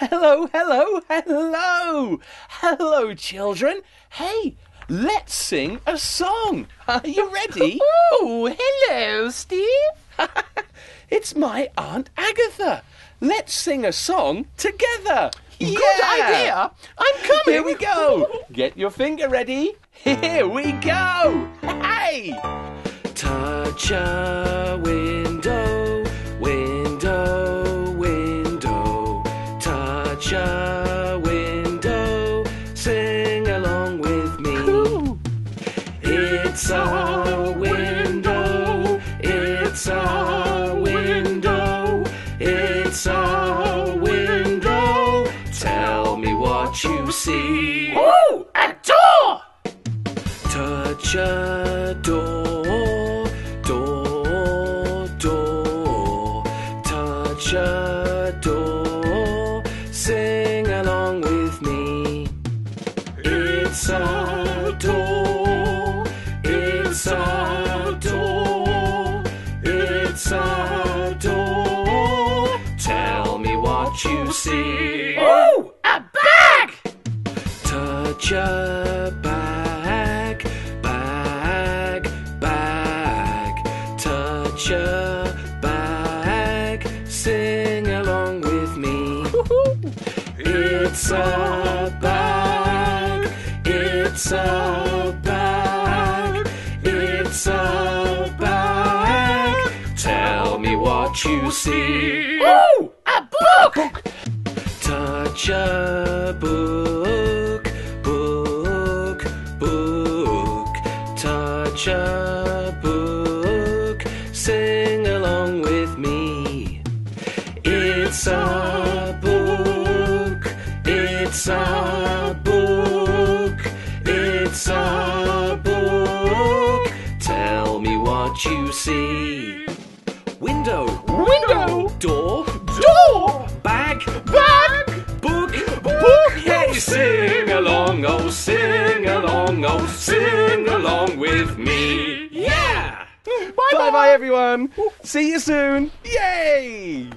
Hello, hello, hello! Hello, children! Hey, let's sing a song! Are you ready? Oh, hello, Steve! It's my Aunt Agatha! Let's sing a song together! Yeah. Good idea! I'm coming! Here we go! Get your finger ready! Here we go! Hey! Touch a window, window, window. Touch a window, sing along with me. Cool. It's a window, it's a window, it's a window. Tell me what you see. Ooh, a door! Touch a door. Door, sing along with me. It's a door, it's a door, it's a door. Tell me what you see. Ooh, a bag! Touch a bag, bag, bag. Touch a It's a bag, it's a bag, it's a bag. Tell me what you see. Ooh, a book! Touch a book, book, book. Touch a book, sing along with me. It's a book. It's a book, it's a book. Tell me what you see. Window, window, door, door, bag, bag, book, book. Hey, sing along, oh, sing along, oh, sing along with me. Yeah! Bye-bye, everyone. See you soon. Yay!